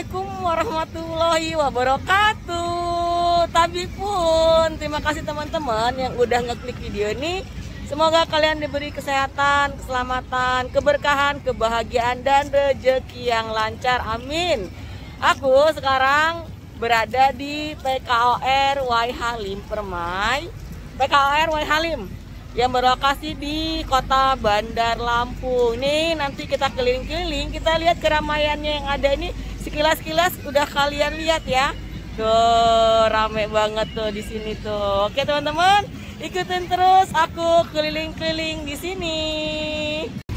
Assalamualaikum warahmatullahi wabarakatuh. Tabipun, terima kasih teman-teman yang udah ngeklik video ini. Semoga kalian diberi kesehatan, keselamatan, keberkahan, kebahagiaan, dan rezeki yang lancar. Amin. Aku sekarang berada di PKOR Way Halim Permai. PKOR Way Halim yang berlokasi di kota Bandar Lampung. Nih nanti kita keliling-keliling, kita lihat keramaiannya yang ada ini. Sekilas-kilas udah kalian lihat ya. Tuh, rame banget tuh di sini tuh. Oke teman-teman, ikutin terus aku keliling-keliling di sini.